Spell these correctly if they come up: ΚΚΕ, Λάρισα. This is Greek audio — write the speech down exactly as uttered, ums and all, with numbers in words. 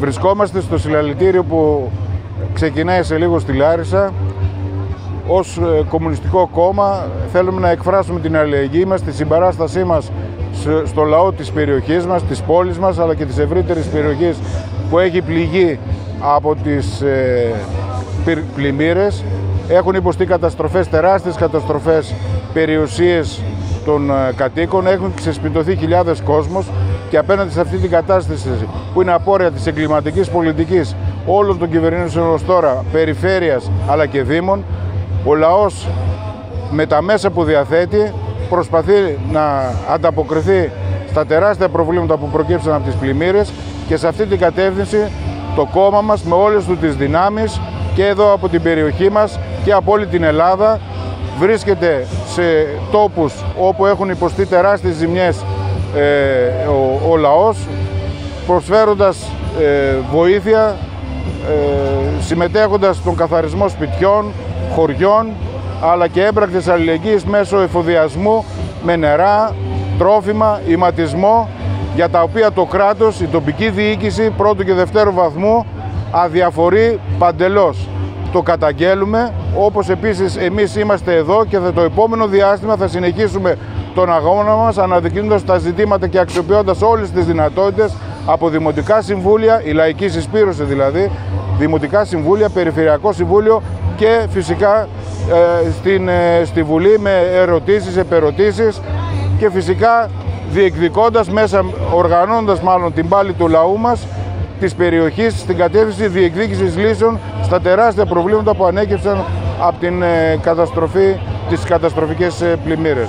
Βρισκόμαστε στο συλλαλητήριο που ξεκινάει σε λίγο στη Λάρισα. Ως Κομμουνιστικό Κόμμα θέλουμε να εκφράσουμε την αλληλεγγύη μας, τη συμπαράστασή μας στο λαό της περιοχής μας, της πόλης μας, αλλά και της ευρύτερης περιοχής που έχει πληγεί από τις πλημμύρες. Έχουν υποστεί καταστροφές, τεράστιες καταστροφές, περιουσίες των κατοίκων, έχουν ξεσπιτωθεί χιλιάδες κόσμος και απέναντι σε αυτή την κατάσταση που είναι απόρρια της εγκληματικής πολιτικής όλων των κυβερνήσεων ως τώρα, περιφέρειας αλλά και δήμων, ο λαός με τα μέσα που διαθέτει προσπαθεί να ανταποκριθεί στα τεράστια προβλήματα που προκύψαν από τις πλημμύρες και σε αυτή την κατεύθυνση το κόμμα μας με όλες του τις δυνάμεις και εδώ από την περιοχή μας και από όλη την Ελλάδα βρίσκεται σε τόπους όπου έχουν υποστεί τεράστιες ζημιές ε, ο, ο λαός, προσφέροντας ε, βοήθεια, ε, συμμετέχοντας στον καθαρισμό σπιτιών, χωριών, αλλά και έμπρακτης αλληλεγγύης μέσω εφοδιασμού με νερά, τρόφιμα, ηματισμό, για τα οποία το κράτος, η τοπική διοίκηση πρώτου και δευτέρου βαθμού αδιαφορεί παντελώς. Το καταγγέλουμε, όπως επίσης εμείς είμαστε εδώ και θα το επόμενο διάστημα θα συνεχίσουμε τον αγώνα μας αναδεικνύοντας τα ζητήματα και αξιοποιώντας όλες τις δυνατότητες από δημοτικά συμβούλια, η λαϊκή συσπήρωση δηλαδή, δημοτικά συμβούλια, περιφερειακό συμβούλιο και φυσικά ε, στην, ε, στη Βουλή με ερωτήσεις, επερωτήσεις και φυσικά διεκδικώντας μέσα, οργανώντας μάλλον την πάλη του λαού μας της περιοχής στην κατεύθυνση διεκδίκησης λύσεων στα τεράστια προβλήματα που ανέκυψαν από την καταστροφή, τις καταστροφικές πλημμύρες.